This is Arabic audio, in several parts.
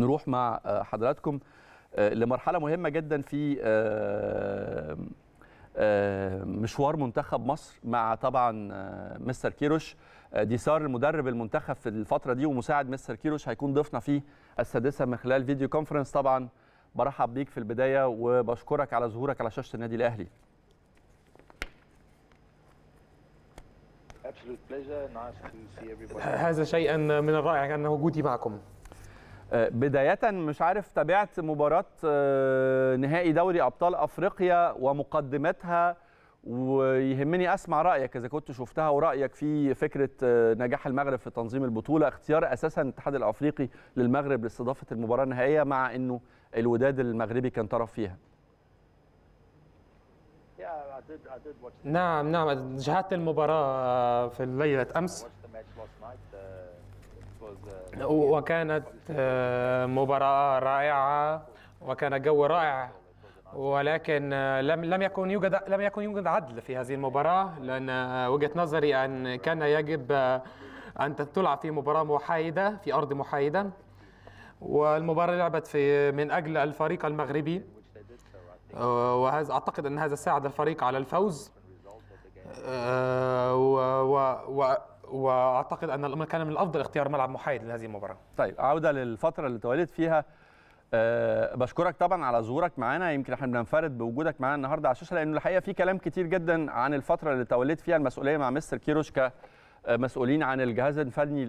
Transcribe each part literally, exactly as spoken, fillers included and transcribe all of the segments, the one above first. نروح مع حضراتكم لمرحلة مهمة جدا في مشوار منتخب مصر مع طبعا مستر كيروش دي سار المدرب المنتخب في الفترة دي ومساعد مستر كيروش هيكون ضيفنا في السادسة من خلال فيديو كونفرنس. طبعا برحب بيك في البداية وبشكرك على ظهورك على شاشة النادي الأهلي. هذا شيئا من الرائع أن وجودي معكم. بداية مش عارف تابعت مباراة نهائي دوري أبطال أفريقيا ومقدمتها، ويهمني أسمع رأيك إذا كنت شفتها ورأيك في فكرة نجاح المغرب في تنظيم البطولة، اختيار أساسا الاتحاد الأفريقي للمغرب لاستضافة المباراة النهائية مع أنه الوداد المغربي كان طرف فيها. نعم نعم شاهدت المباراة في ليلة أمس وكانت مباراة رائعة وكان جو رائع، ولكن لم لم يكن يوجد لم يكن يوجد عدل في هذه المباراة، لأن وجهة نظري أن كان يجب أن تلعب في مباراة محايدة في أرض محايدة، والمباراة لعبت في من أجل الفريق المغربي، وهذا أعتقد أن هذا ساعد الفريق على الفوز، و, و, و واعتقد ان الامر كان من الافضل اختيار ملعب محايد لهذه المباراه. طيب عوده للفتره اللي توالت فيها، أه بشكرك طبعا على ظهورك معانا، يمكن احنا بننفرد بوجودك معانا النهارده على الشاشه، لانه الحقيقه في كلام كتير جدا عن الفتره اللي توليت فيها المسؤوليه مع مستر كيروش كمسؤولين عن الجهاز الفني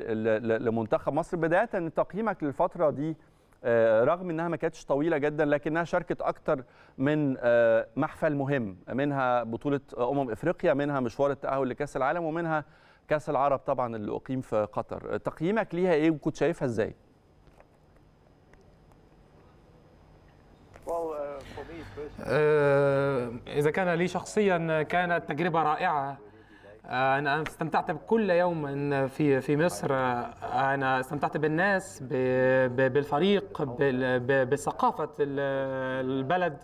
لمنتخب مصر. بدايه تقييمك للفتره دي أه رغم انها ما كانتش طويله جدا لكنها شاركت اكتر من أه محفل مهم، منها بطوله امم افريقيا، منها مشوار التاهل لكاس العالم، ومنها كاس العرب طبعا اللي اقيم في قطر. تقييمك ليها ايه وكنت شايفها ازاي؟ أه اذا كان لي شخصيا كانت تجربه رائعه، انا استمتعت بكل يوم في في مصر، انا استمتعت بالناس بالفريق بثقافه البلد،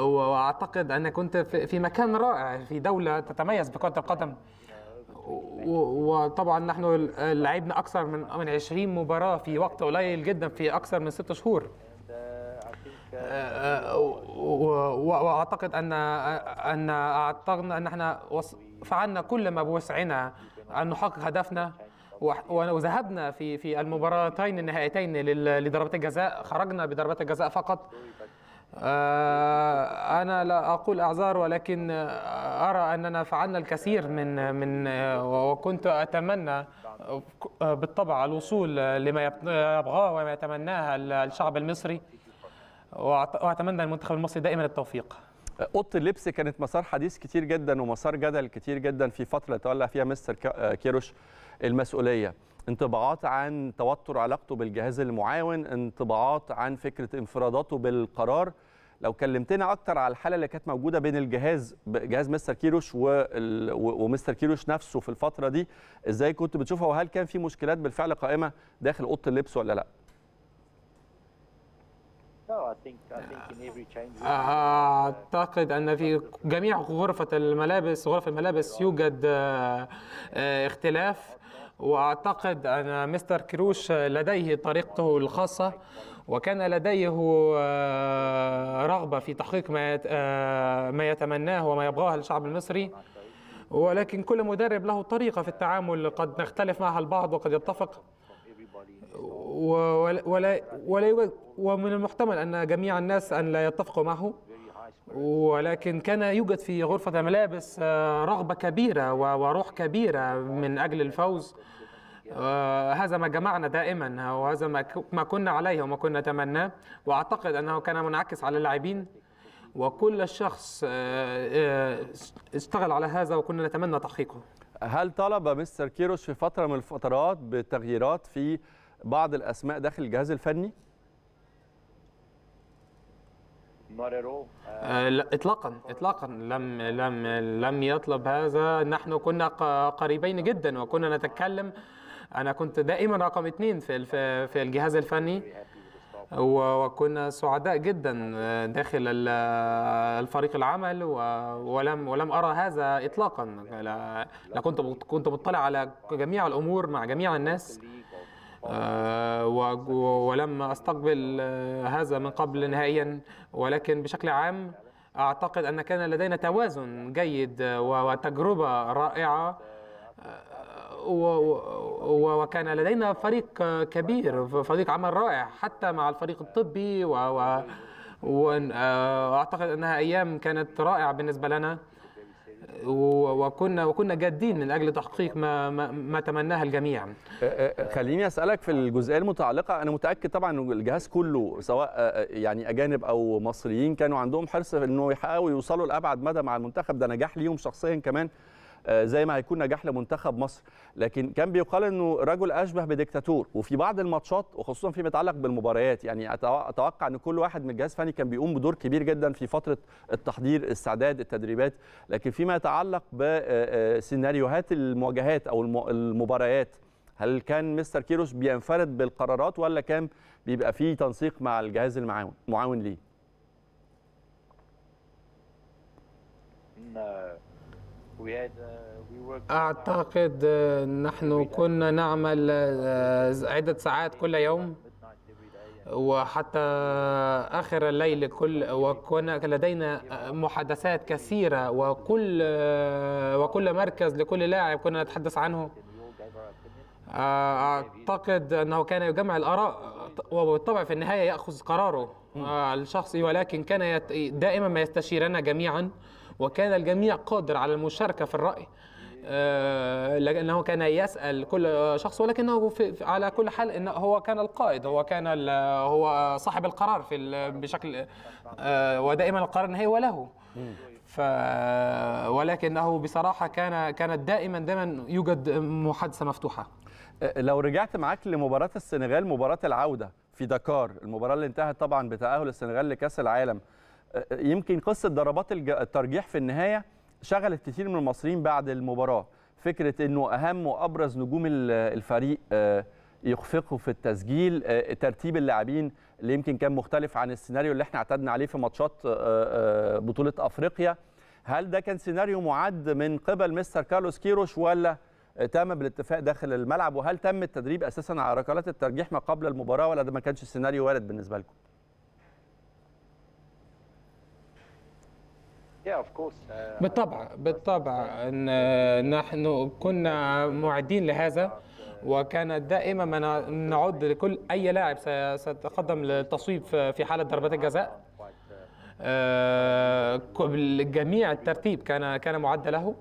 واعتقد ان كنت في مكان رائع في دوله تتميز بكرة القدم، وطبعا نحن لعبنا اكثر من من عشرين مباراه في وقت قليل جدا في اكثر من ست شهور، واعتقد ان ان اعتقدنا ان احنا فعلنا كل ما بوسعنا ان نحقق هدفنا، وذهبنا في في المباراتين النهائيتين لضربات الجزاء، خرجنا بضربات الجزاء فقط. أنا لا أقول أعذار، ولكن أرى أننا فعلنا الكثير من من وكنت أتمنى بالطبع الوصول لما يبغاه وما يتمناه الشعب المصري، وأتمنى المنتخب المصري دائما التوفيق. أوضة اللبس كانت مسار حديث كتير جدا ومسار جدل كتير جدا في فترة تولى فيها مستر كيروش المسؤولية، انطباعات عن توتر علاقته بالجهاز المعاون، انطباعات عن فكرة انفراداته بالقرار. لو كلمتنا أكتر على الحالة اللي كانت موجودة بين الجهاز جهاز مستر كيروش ومستر كيروش نفسه في الفترة دي، إزاي كنت بتشوفها وهل كان في مشكلات بالفعل قائمة داخل أوضة اللبس ولا لأ؟ أعتقد أن في جميع غرفة الملابس غرف الملابس يوجد اختلاف، وأعتقد أن مستر كيروش لديه طريقته الخاصة، وكان لديه رغبة في تحقيق ما يتمناه وما يبغاه الشعب المصري، ولكن كل مدرب له طريقة في التعامل قد نختلف معها البعض وقد يتفق، ولا ولا ومن المحتمل أن جميع الناس أن لا يتفقوا معه، ولكن كان يوجد في غرفة الملابس رغبة كبيرة وروح كبيرة من أجل الفوز، هذا ما جمعنا دائما وهذا ما كنا عليه وما كنا نتمناه، وأعتقد أنه كان منعكس على اللاعبين وكل شخص اشتغل على هذا وكنا نتمنى تحقيقه. هل طلب مستر كيروش في فترة من الفترات بتغييرات في بعض الأسماء داخل الجهاز الفني؟ اطلاقا اطلاقا لم لم لم يطلب هذا، نحن كنا قريبين جدا وكنا نتكلم، انا كنت دائما رقم اثنين في في الجهاز الفني، وكنا سعداء جدا داخل الفريق العمل، ولم ولم ارى هذا اطلاقا، لا كنت كنت مطلع على جميع الامور مع جميع الناس، ولم أستقبل هذا من قبل نهائيا، ولكن بشكل عام أعتقد أن كان لدينا توازن جيد وتجربة رائعة، وكان لدينا فريق كبير، فريق عمل رائع حتى مع الفريق الطبي، وأعتقد أنها أيام كانت رائعة بالنسبة لنا، وكنا وكنا جادين من اجل تحقيق ما ما, ما تمناه الجميع. خليني اسالك في الجزئيه المتعلقه، انا متاكد طبعا ان الجهاز كله سواء يعني اجانب او مصريين كانوا عندهم حرص انه يحققوا يوصلوا لابعد مدى مع المنتخب ده، نجاح ليهم شخصيا كمان زي ما هيكون نجاح لمنتخب مصر، لكن كان بيقال انه رجل اشبه بديكتاتور، وفي بعض الماتشات وخصوصا فيما يتعلق بالمباريات يعني اتوقع ان كل واحد من الجهاز الفني كان بيقوم بدور كبير جدا في فتره التحضير، الاستعداد، التدريبات، لكن فيما يتعلق بسيناريوهات المواجهات او المباريات هل كان مستر كيروش بينفرد بالقرارات ولا كان بيبقى فيه تنسيق مع الجهاز المعاون معاون ليه؟ أعتقد نحن كنا نعمل عدة ساعات كل يوم وحتى آخر الليل كل، وكنا لدينا محادثات كثيرة، وكل وكل مركز لكل لاعب كنا نتحدث عنه. أعتقد أنه كان يجمع الآراء، وبالطبع في النهاية يأخذ قراره الشخصي، ولكن كان دائما ما يستشيرنا جميعا، وكان الجميع قادر على المشاركة في الرأي، لأنه كان يسأل كل شخص، ولكنه في على كل حال إنه هو كان القائد، هو كان هو صاحب القرار في بشكل، ودائما القرار النهائي هو له. ف ولكنه بصراحة كان كانت دائما دائما يوجد محادثة مفتوحة. لو رجعت معاك لمباراة السنغال، مباراة العودة في دكار، المباراة اللي انتهت طبعا بتأهل السنغال لكأس العالم، يمكن قصة ضربات الترجيح في النهاية شغلت كتير من المصريين بعد المباراة، فكرة أنه أهم وأبرز نجوم الفريق يخفقوا في التسجيل، ترتيب اللاعبين اللي يمكن كان مختلف عن السيناريو اللي احنا اعتدنا عليه في ماتشات بطولة أفريقيا، هل ده كان سيناريو معد من قبل مستر كارلوس كيروش ولا تم بالاتفاق داخل الملعب؟ وهل تم التدريب أساسا على ركلات الترجيح ما قبل المباراة ولا ده ما كانش السيناريو وارد بالنسبة لكم؟ بالطبع بالطبع ان نحن كنا معدين لهذا، وكان دائما ما نعد لكل اي لاعب سيتقدم للتصويب في حاله ضربات الجزاء، جميع الترتيب كان كان معد له،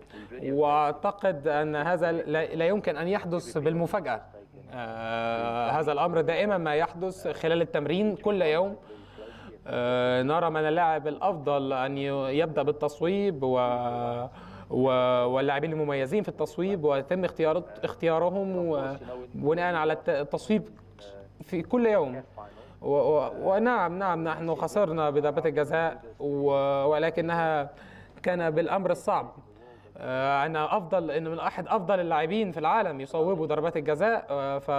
واعتقد ان هذا لا يمكن ان يحدث بالمفاجاه، هذا الامر دائما ما يحدث خلال التمرين كل يوم، نرى من اللاعب الأفضل أن يبدأ بالتصويب و... و... واللاعبين المميزين في التصويب، ويتم اختيار... اختيارهم و... بناء على التصويب في كل يوم. و... و... ونعم نعم نحن خسرنا بضربات الجزاء، و... ولكنها كان بالأمر الصعب. أنا أفضل إن من أحد أفضل اللاعبين في العالم يصوبوا ضربات الجزاء، ف...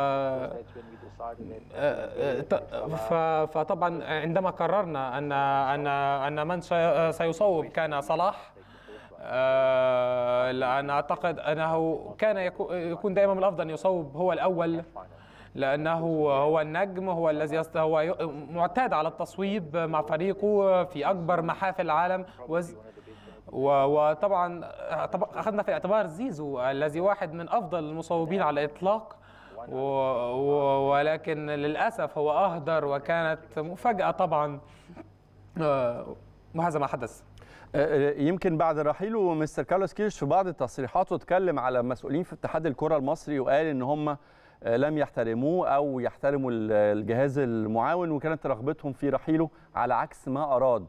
فطبعا عندما قررنا أن أن أن من سيصوب كان صلاح، لأن أعتقد أنه كان يكون دائما من الأفضل أن يصوب هو الأول، لأنه هو النجم، هو الذي هو معتاد على التصويب مع فريقه في أكبر محافل العالم، وطبعا أخذنا في الاعتبار زيزو الذي واحد من أفضل المصوبين على الإطلاق، ولكن للأسف هو أهدر، وكانت مفاجأة طبعا وهذا ما حدث. يمكن بعد رحيله مستر كارلوس كيروش في بعض تصريحاته اتكلم على مسؤولين في اتحاد الكرة المصري وقال إن هم لم يحترموه أو يحترموا الجهاز المعاون وكانت رغبتهم في رحيله على عكس ما أراد.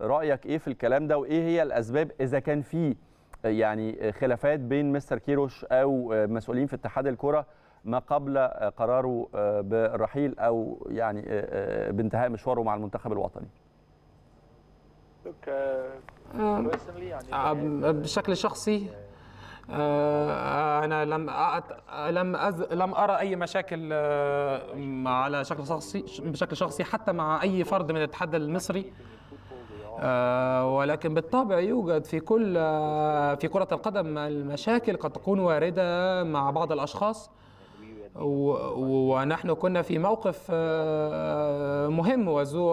رأيك إيه في الكلام ده وإيه هي الأسباب إذا كان في يعني خلافات بين مستر كيروش أو مسؤولين في اتحاد الكرة ما قبل قراره بالرحيل أو يعني بانتهاء مشواره مع المنتخب الوطني؟ بشكل شخصي أنا لم لم لم أرى أي مشاكل على شكل شخصي بشكل شخصي حتى مع أي فرد من الاتحاد المصري. آه ولكن بالطبع يوجد في كل آه في كرة القدم المشاكل قد تكون واردة مع بعض الأشخاص، ونحن كنا في موقف مهم وذو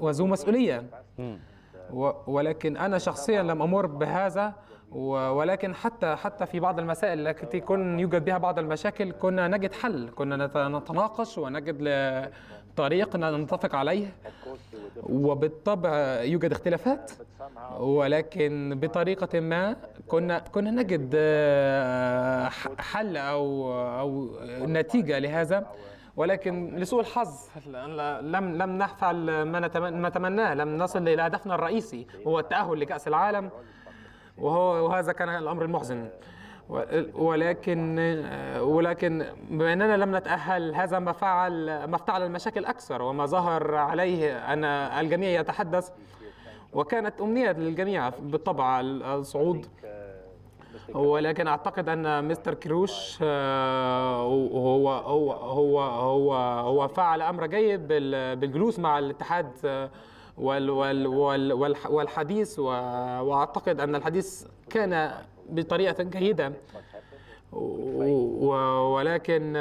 وذو مسؤولية، ولكن أنا شخصيا لم أمر بهذا. ولكن حتى حتى في بعض المسائل التي كن يوجد بها بعض المشاكل كنا نجد حل، كنا نتناقش ونجد طريق نتفق عليه، وبالطبع يوجد اختلافات، ولكن بطريقة ما كنا كنا نجد حل أو أو نتيجة لهذا. ولكن لسوء الحظ لم لم نفعل ما نتمناه، لم نصل إلى هدفنا الرئيسي هو التأهل لكأس العالم، وهو وهذا كان الأمر المحزن. ولكن ولكن بما أننا لم نتأهل، هذا ما فعل ما افتعل المشاكل أكثر، وما ظهر عليه أن الجميع يتحدث، وكانت أمنية للجميع بالطبع الصعود. ولكن أعتقد أن مستر كيروش هو هو هو هو هو فعل أمر جيد بالجلوس مع الاتحاد والحديث، وأعتقد أن الحديث كان بطريقة جيدة. ولكن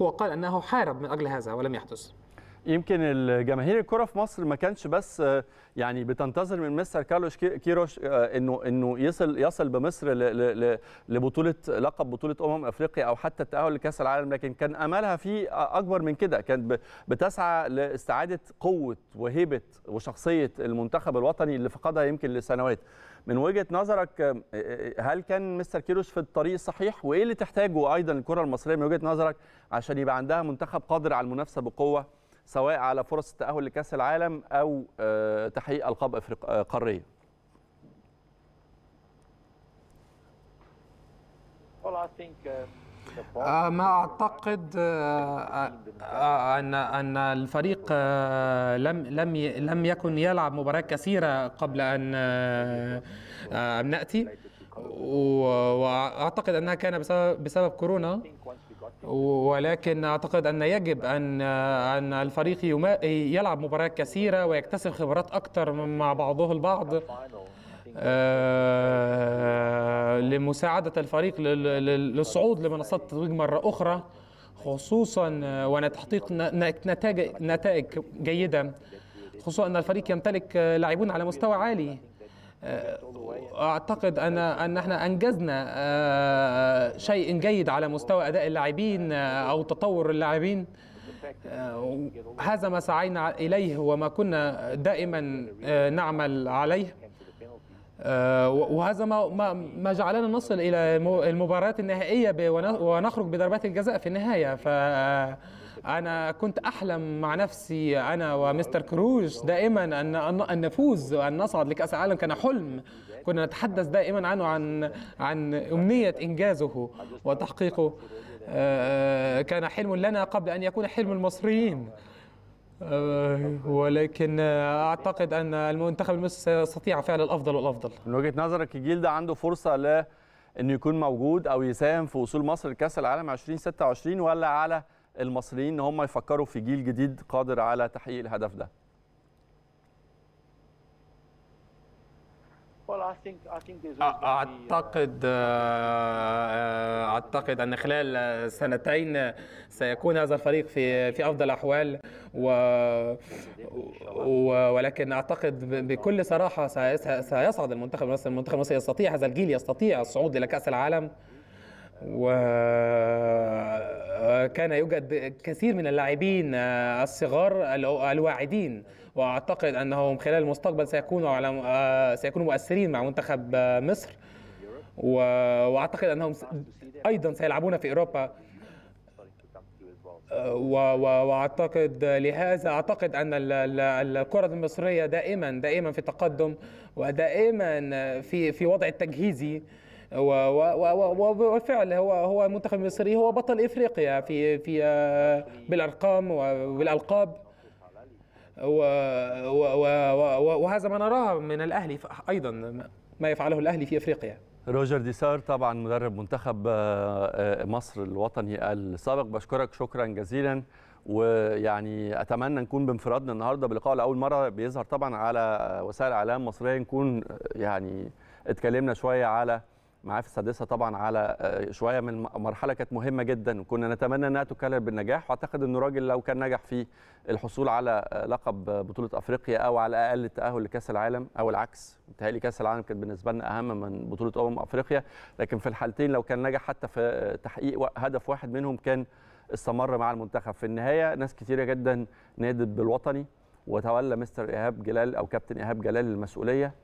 هو قال أنه حارب من أجل هذا ولم يحدث. يمكن الجماهير الكرة في مصر ما كانش بس يعني بتنتظر من مستر كارلوس كيروش انه انه يصل يصل بمصر لبطولة لقب بطولة أمم افريقيا او حتى التأهل لكأس العالم، لكن كان املها فيه اكبر من كده. كانت بتسعى لاستعادة قوة وهيبة وشخصية المنتخب الوطني اللي فقدها يمكن لسنوات. من وجهة نظرك، هل كان مستر كيروش في الطريق الصحيح، وايه اللي تحتاجه ايضا الكرة المصرية من وجهة نظرك عشان يبقى عندها منتخب قادر على المنافسة بقوة، سواء على فرص التأهل لكأس العالم أو تحقيق ألقاب قارية؟ ما أعتقد أن أن الفريق لم لم لم يكن يلعب مباريات كثيرة قبل أن أن نأتي، وأعتقد أنها كان بسبب بسبب كورونا. ولكن أعتقد أن يجب أن أن الفريق يلعب مباريات كثيرة ويكتسب خبرات أكثر مع بعضه البعض لمساعدة الفريق للصعود لمنصات التتويج مرة أخرى، خصوصا ونتحقيق نتائج نتائج جيدة، خصوصا أن الفريق يمتلك لاعبون على مستوى عالي. أعتقد أن أن احنا أنجزنا شيء جيد على مستوى أداء اللاعبين أو تطور اللاعبين، هذا ما سعينا إليه وما كنا دائما نعمل عليه، وهذا ما ما جعلنا نصل إلى المباريات النهائية ونخرج بضربات الجزاء في النهاية. ف أنا كنت أحلم مع نفسي أنا ومستر كيروش دائما أن أن نفوز وأن نصعد لكأس العالم، كان حلم كنا نتحدث دائما عنه، عن عن أمنية إنجازه وتحقيقه، كان حلم لنا قبل أن يكون حلم المصريين. ولكن أعتقد أن المنتخب المصري سيستطيع فعل الأفضل والأفضل. من وجهة نظرك الجيل ده عنده فرصة ل إنه يكون موجود أو يساهم في وصول مصر لكأس العالم ألفين وستة وعشرين، ولا على المصريين ان هم يفكروا في جيل جديد قادر على تحقيق الهدف ده؟ اعتقد اعتقد ان خلال سنتين سيكون هذا الفريق في في افضل الاحوال، و... ولكن اعتقد بكل صراحه سيصعد المنتخب المصري، المنتخب المصري يستطيع، هذا الجيل يستطيع الصعود الى كأس العالم. و كان يوجد كثير من اللاعبين الصغار الواعدين، واعتقد انهم خلال المستقبل سيكونوا على سيكونوا مؤثرين مع منتخب مصر، واعتقد انهم ايضا سيلعبون في اوروبا. واعتقد لهذا اعتقد ان الكرة المصرية دائما دائما في تقدم، ودائما في في وضع التجهيزي، وبالفعل هو هو المنتخب المصري هو بطل افريقيا في في بالارقام وبالالقاب، وهذا ما نراه من الاهلي ايضا، ما يفعله الاهلي في افريقيا. روجر دي سار طبعا مدرب منتخب مصر الوطني السابق، بشكرك شكرا جزيلا، ويعني اتمنى نكون بانفرادنا النهارده بلقاء لاول مره بيظهر طبعا على وسائل اعلام مصريه، نكون يعني اتكلمنا شويه على معاه في السادسه طبعا على شويه من مرحله كانت مهمه جدا، وكنا نتمنى انها تكرر بالنجاح. واعتقد ان الراجل لو كان نجح في الحصول على لقب بطوله افريقيا او على الاقل التاهل لكاس العالم او العكس، متهيألي كاس العالم كانت بالنسبه لنا اهم من بطوله امم افريقيا، لكن في الحالتين لو كان نجح حتى في تحقيق هدف واحد منهم كان استمر مع المنتخب. في النهايه ناس كثيره جدا نادت بالوطني وتولى مستر ايهاب جلال او كابتن ايهاب جلال المسؤوليه.